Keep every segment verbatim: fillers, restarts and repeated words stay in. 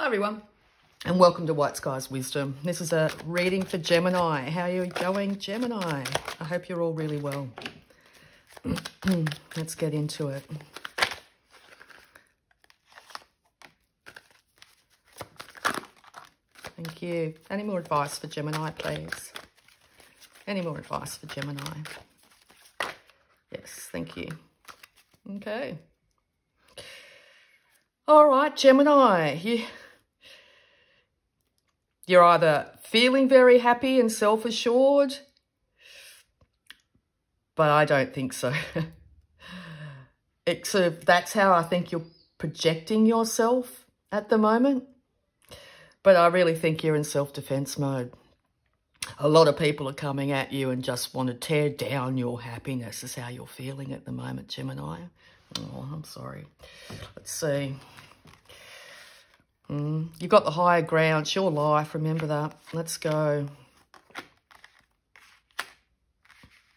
Hi everyone, and welcome to White Skies Wisdom. This is a reading for Gemini. How are you going, Gemini? I hope you're all really well. Let's get into it. Thank you. Any more advice for Gemini, please? Any more advice for Gemini? Yes, thank you. Okay. All right, Gemini, you, you're either feeling very happy and self-assured, but I don't think so. It sort of, that's how I think you're projecting yourself at the moment, but I really think you're in self-defense mode. A lot of people are coming at you and just want to tear down your happiness is how you're feeling at the moment, Gemini. Oh, I'm sorry. Let's see. Mm, you've got the higher ground. It's your life. Remember that. Let's go.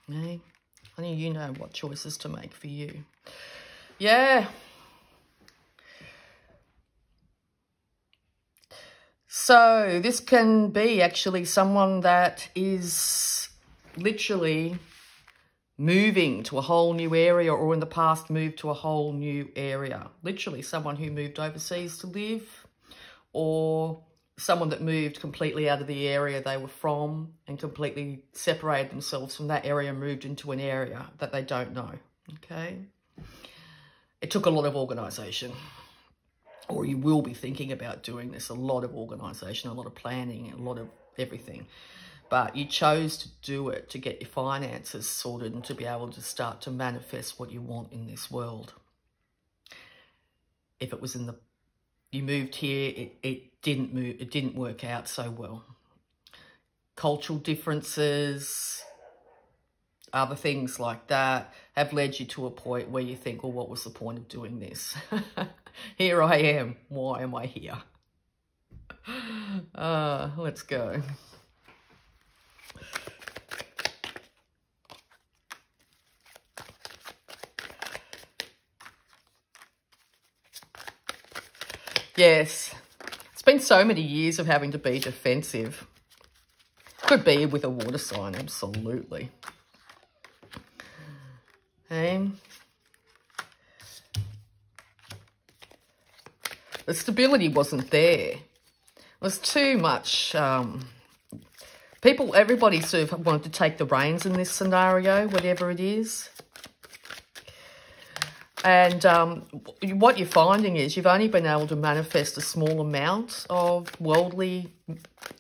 Okay. I think you know what choices to make for you. Yeah. So this can be actually someone that is literally moving to a whole new area, or in the past moved to a whole new area. Literally someone who moved overseas to live, or someone that moved completely out of the area they were from and completely separated themselves from that area and moved into an area that they don't know. Okay. It took a lot of organisation, or you will be thinking about doing this. A lot of organisation, a lot of planning, a lot of everything. But you chose to do it to get your finances sorted and to be able to start to manifest what you want in this world. If it was in the, you moved here, it, it didn't move, it didn't work out so well. Cultural differences, other things like that have led you to a point where you think, well, what was the point of doing this? Here I am. Why am I here? Uh, let's go. Yes, it's been so many years of having to be defensive. Could be with a water sign, absolutely. Okay. The stability wasn't there. It was too much. Um, people, everybody sort of wanted to take the reins in this scenario, whatever it is. And um, what you're finding is you've only been able to manifest a small amount of worldly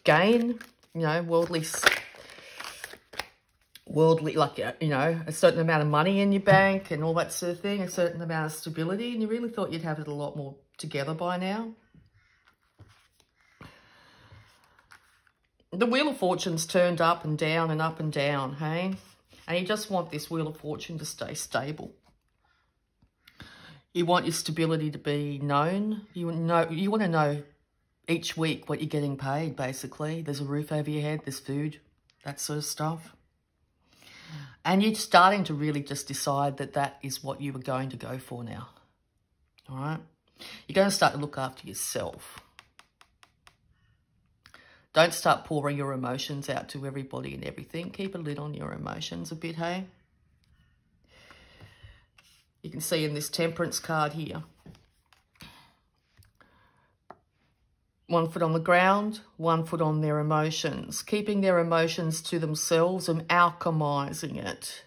gain, you know, worldly, worldly, like, you know, a certain amount of money in your bank and all that sort of thing, a certain amount of stability. And you really thought you'd have it a lot more together by now. The Wheel of Fortune's turned up and down and up and down, hey? And you just want this Wheel of Fortune to stay stable. You want your stability to be known. You know, you want to know each week what you're getting paid, basically. There's a roof over your head, there's food, that sort of stuff. And you're starting to really just decide that that is what you were going to go for now, all right? You're going to start to look after yourself. Don't start pouring your emotions out to everybody and everything. Keep a lid on your emotions a bit, hey? You can see in this Temperance card here. One foot on the ground, one foot on their emotions. Keeping their emotions to themselves and alchemizing it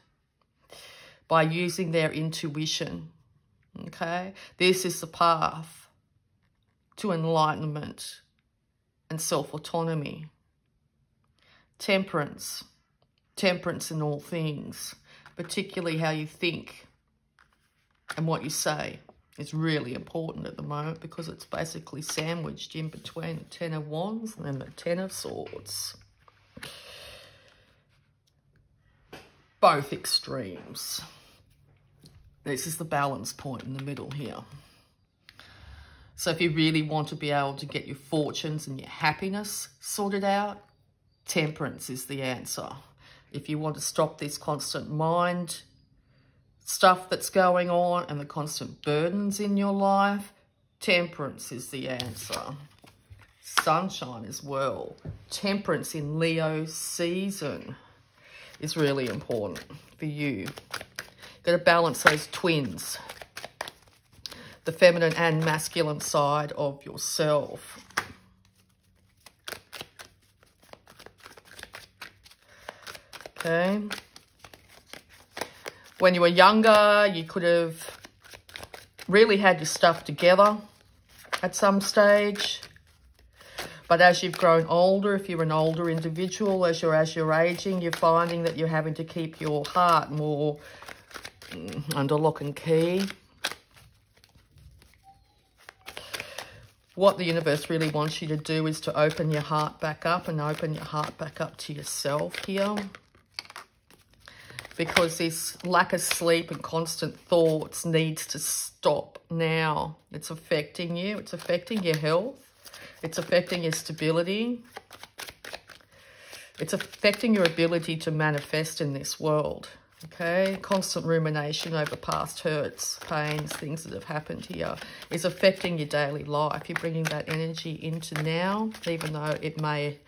by using their intuition, okay? This is the path to enlightenment and self-autonomy. Temperance. Temperance in all things, particularly how you think. And what you say is really important at the moment, because it's basically sandwiched in between the Ten of Wands and then the Ten of Swords. Both extremes. This is the balance point in the middle here. So if you really want to be able to get your fortunes and your happiness sorted out, temperance is the answer. If you want to stop this constant mind stuff that's going on and the constant burdens in your life, temperance is the answer. sunshine as well. Temperance in Leo season is really important for you. Got to balance those twins, the feminine and masculine side of yourself. Okay. When you were younger, you could have really had your stuff together at some stage. But as you've grown older, if you're an older individual, as you're, as you're aging, you're finding that you're having to keep your heart more under lock and key. What the universe really wants you to do is to open your heart back up and open your heart back up to yourself here. Because this lack of sleep and constant thoughts needs to stop now. It's affecting you. It's affecting your health. It's affecting your stability. It's affecting your ability to manifest in this world, okay? Constant rumination over past hurts, pains, things that have happened here is affecting your daily life. You're bringing that energy into now, even though it may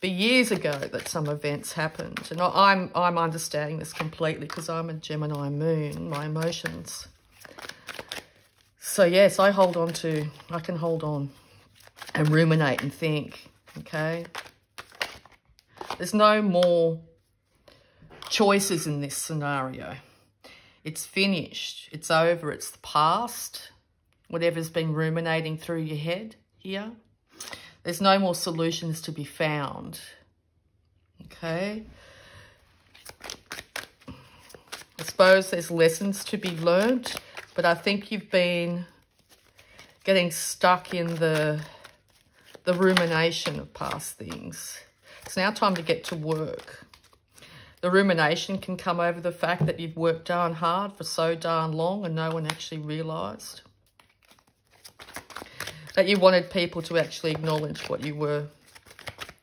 be years ago that some events happened. And I'm, I'm understanding this completely because I'm a Gemini moon, my emotions. So, yes, I hold on to, I can hold on and ruminate and think, okay? There's no more choices in this scenario. It's finished. It's over. It's the past. Whatever's been ruminating through your head here. There's no more solutions to be found, okay? I suppose there's lessons to be learned. But I think you've been getting stuck in the, the rumination of past things. It's now time to get to work. The rumination can come over the fact that you've worked darn hard for so darn long and no one actually realised. That you wanted people to actually acknowledge what you were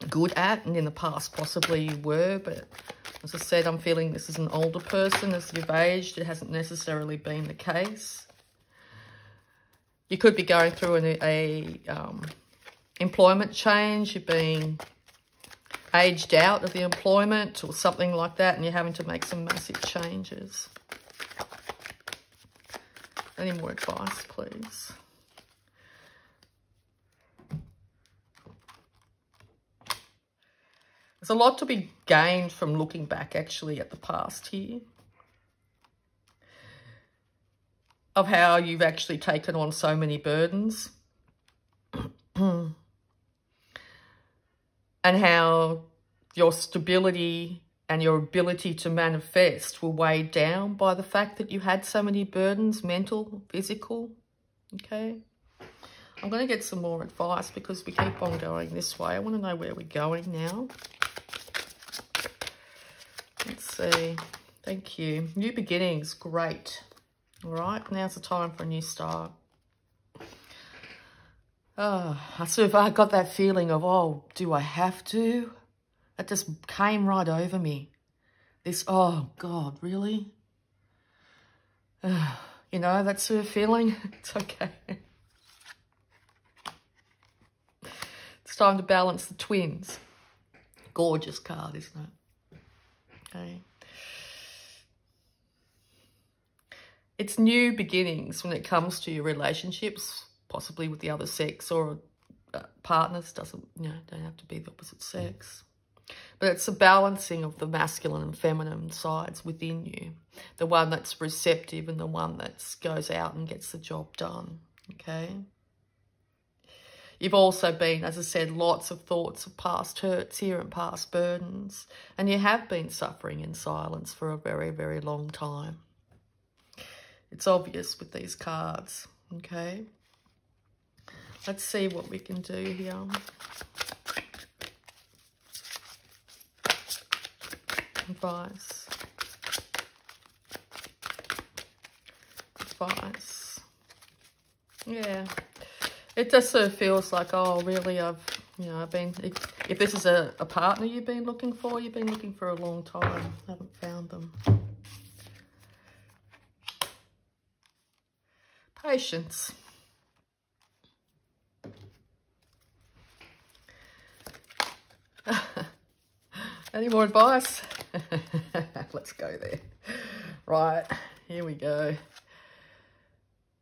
good at, and in the past possibly you were, but as I said, I'm feeling this is an older person. As you've aged, it hasn't necessarily been the case. You could be going through an a, um, employment change. You're being aged out of the employment or something like that, and you're having to make some massive changes. Any more advice, please? There's a lot to be gained from looking back, actually, at the past here, of how you've actually taken on so many burdens and how your stability and your ability to manifest were weighed down by the fact that you had so many burdens, mental, physical, okay? I'm going to get some more advice because we keep on going this way. I want to know where we're going now. Let's see. Thank you. New beginnings. Great. All right. Now's the time for a new start. Oh, I sort of I got that feeling of, oh, do I have to? That just came right over me. This, oh, God, really? Uh, you know, that sort of feeling. It's okay. It's time to balance the twins. Gorgeous card, isn't it? Okay. It's new beginnings when it comes to your relationships, possibly with the other sex or uh, partners. Doesn't, you know, don't have to be the opposite sex. But it's the balancing of the masculine and feminine sides within you, the one that's receptive and the one that goes out and gets the job done, okay? You've also been, as I said, lots of thoughts of past hurts here and past burdens. And you have been suffering in silence for a very, very long time. It's obvious with these cards, okay? Let's see what we can do here. Advice. Advice. Yeah. It just sort of feels like, oh, really, I've, you know, I've been, if, if this is a, a partner you've been looking for, you've been looking for a long time. I haven't found them. Patience. Any more advice? Let's go there. Right, here we go.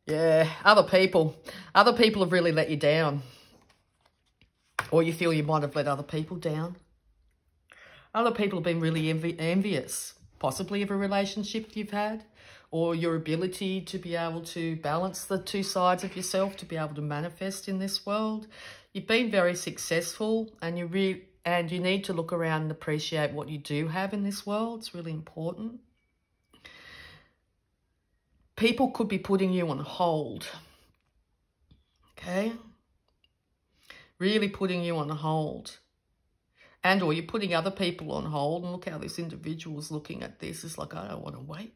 Yeah, other people. Other people have really let you down. Or you feel you might have let other people down. Other people have been really envi envious, possibly of a relationship you've had, or your ability to be able to balance the two sides of yourself, to be able to manifest in this world. You've been very successful, and you re and you need to look around and appreciate what you do have in this world. It's really important. People could be putting you on hold, okay? Really putting you on hold. And or you're putting other people on hold. And look how this individual's looking at this. It's like, I don't want to wait.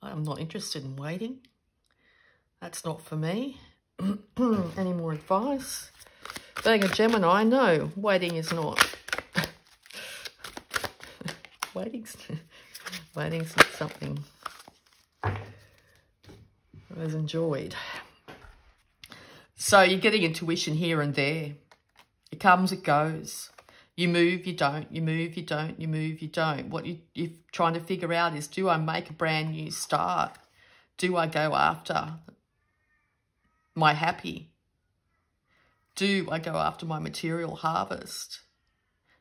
I'm not interested in waiting. That's not for me. Any more advice? Being a Gemini, no, waiting is not. Waiting's, waiting's not something I was enjoyed. So you're getting intuition here and there. It comes, it goes. You move, you don't, you move, you don't, you move, you don't. What you, you're trying to figure out is, do I make a brand new start? Do I go after my happy? Do I go after my material harvest?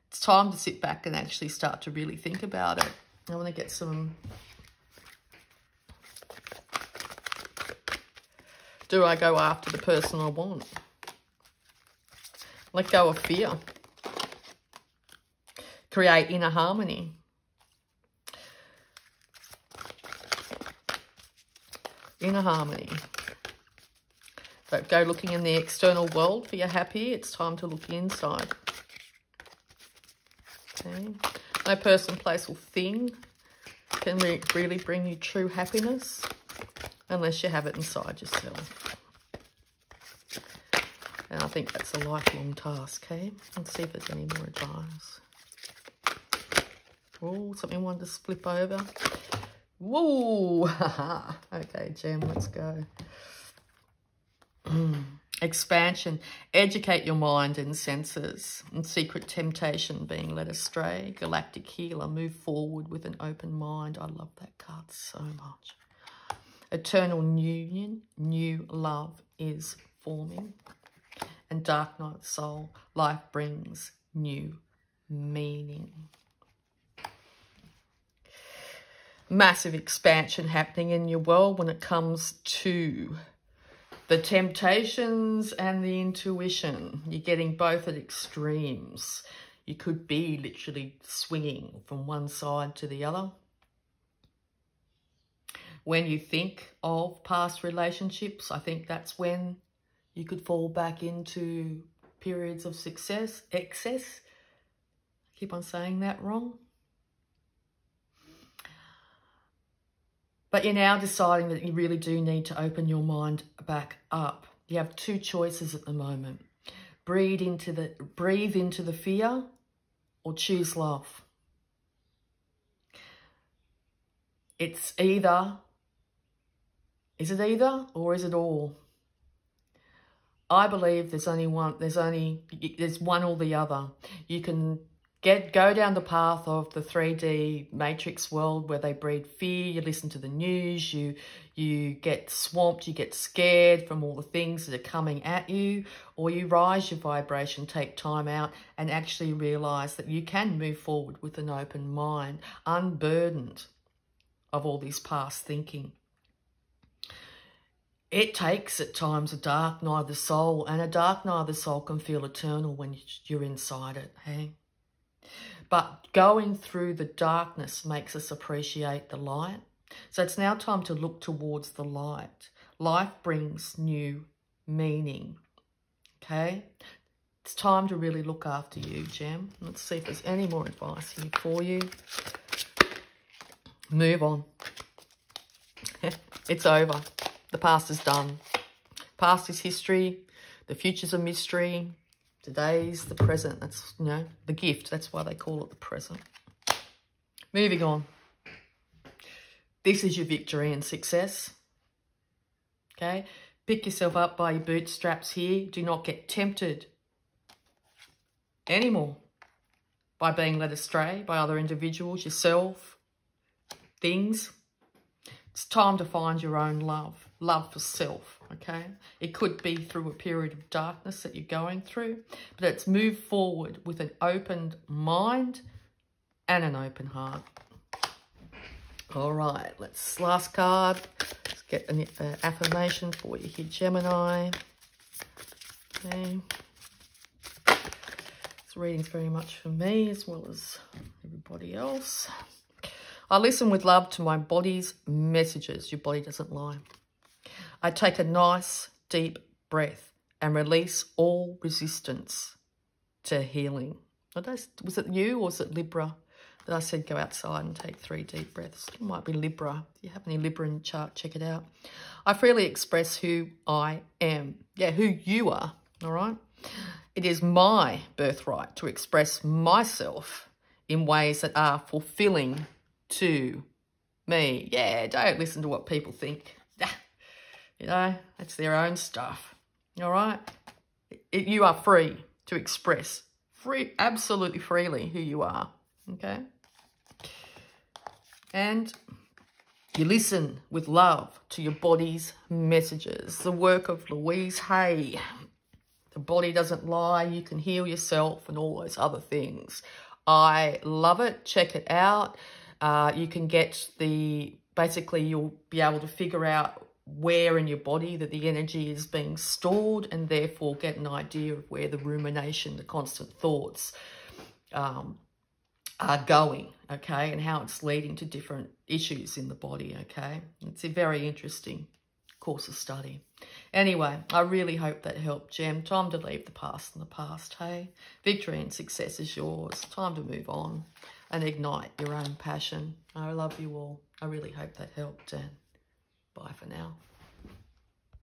It's time to sit back and actually start to really think about it. I want to get some... Do I go after the person I want? Let go of fear. Create inner harmony. Inner harmony. Don't go looking in the external world for your happy. It's time to look inside. Okay. No person, place or thing can re really bring you true happiness unless you have it inside yourself. And I think that's a lifelong task, okay? Let's see if there's any more advice. Oh, something wanted to flip over. Whoa! Okay, Gem, let's go. Expansion. Educate your mind and senses. And secret temptation being led astray. Galactic healer. Move forward with an open mind. I love that card so much. Eternal union. New love is forming. And dark night soul. Life brings new meaning. Massive expansion happening in your world when it comes to the temptations and the intuition. You're getting both at extremes. You could be literally swinging from one side to the other. When you think of past relationships, I think that's when you could fall back into periods of success, excess. I keep on saying that wrong. But you're now deciding that you really do need to open your mind back up. You have two choices at the moment. Breathe into the, breathe into the fear or choose love. It's either, is it either or is it all? I believe there's only one, there's only, there's one or the other. You can Get, go down the path of the three D matrix world where they breed fear, you listen to the news, you, you get swamped, you get scared from all the things that are coming at you, or you rise your vibration, take time out and actually realise that you can move forward with an open mind, unburdened of all this past thinking. It takes at times a dark night of the soul, and a dark night of the soul can feel eternal when you're inside it, hey? But going through the darkness makes us appreciate the light. So it's now time to look towards the light. Life brings new meaning, okay? It's time to really look after you, Gem. Let's see if there's any more advice here for you. Move on. It's over. The past is done. Past is history. The future's a mystery. Today's the present. That's, you know, the gift. That's why they call it the present. Moving on. This is your victory and success. Okay? Pick yourself up by your bootstraps here. Do not get tempted anymore. by being led astray by other individuals, yourself, things. It's time to find your own love, love for self, okay? It could be through a period of darkness that you're going through, but it's move forward with an open mind and an open heart. All right, let's, last card. Let's get an uh, affirmation for you here, Gemini. Okay. This reading's very much for me as well as everybody else. I listen with love to my body's messages. Your body doesn't lie. I take a nice deep breath and release all resistance to healing. Was it you or was it Libra that I said go outside and take three deep breaths? It might be Libra. If you have any Libra in the chart, check it out. I freely express who I am. Yeah, who you are, all right? It is my birthright to express myself in ways that are fulfilling to me. Yeah, don't listen to what people think. You know, it's their own stuff. All right? It, it, you are free to express free, absolutely freely who you are. Okay? And you listen with love to your body's messages. The work of Louise Hay. The body doesn't lie. You can heal yourself and all those other things. I love it. Check it out. Uh, you can get the, basically you'll be able to figure out where in your body that the energy is being stored and therefore get an idea of where the rumination, the constant thoughts um, are going, okay, and how it's leading to different issues in the body, okay. It's a very interesting course of study. Anyway, I really hope that helped, Gem. Time to leave the past in the past, hey. Victory and success is yours. Time to move on and ignite your own passion. I love you all. I really hope that helped, and bye for now.